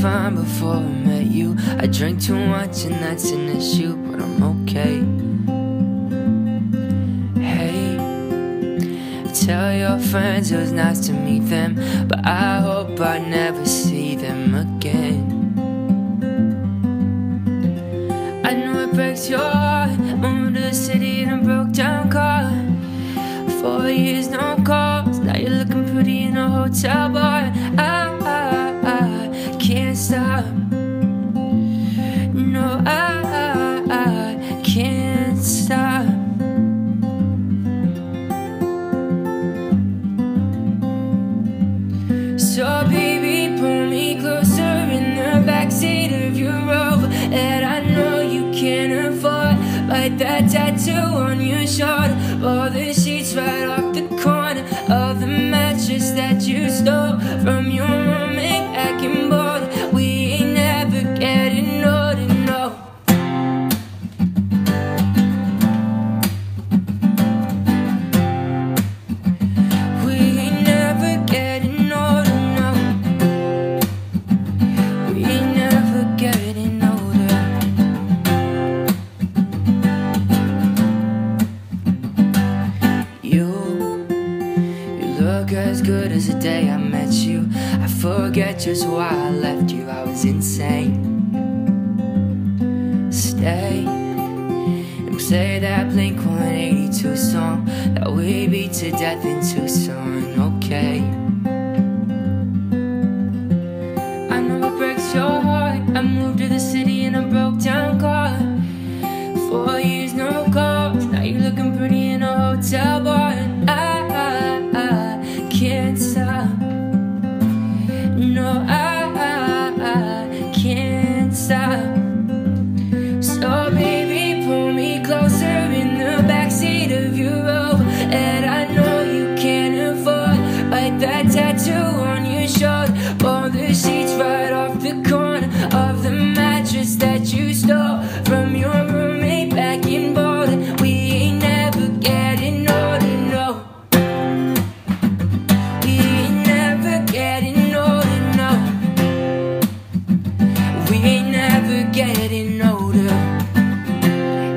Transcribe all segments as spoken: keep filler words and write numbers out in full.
fine before I met you. I drank too much and that's an issue, but I'm okay. Tell your friends it was nice to meet them, but I hope I never see them again. I know it breaks your heart. Moved to the city in a broke down car. Four years, no calls. Now you're looking pretty in a hotel bar. I, I, I can't stop. No, I, I, I can't stop. So baby, pull me closer in the backseat of your Rover that I know you can't afford. Like that tattoo on your shoulder, all the sheets right off the corner of the mattress that you stole from your roommate back in Boulder. We ain't never getting older, no. As good as the day I met you. I forget just why I left you. I was insane. Stay and play that Blink one eighty-two song that we beat to death in Tucson, okay? I know it breaks your heart. I moved to the city in a broke down car. Four years, no calls. Now you're looking pretty in a hotel bar. No, I, I, I can't stop. So baby, pull me closer in the backseat of your Rover that I know you can't afford. Like that tattoo on your shoulder, all the sheets right off the corner of the mattress that you stole from your roommate back in Boulder. We ain't never getting older, no. We ain't never getting older. Getting older,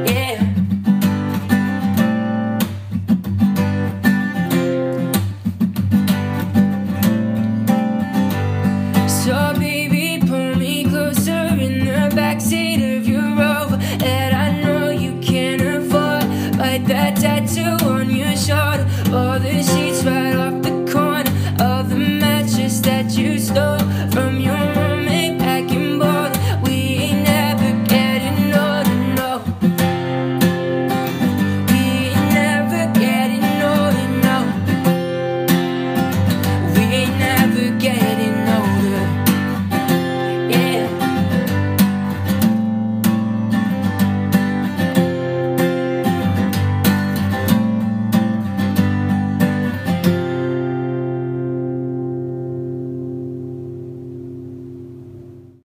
yeah. So baby, pull me closer in the backseat of your Rover that I know you can't afford. Like that tattoo on your shoulder, all the shit.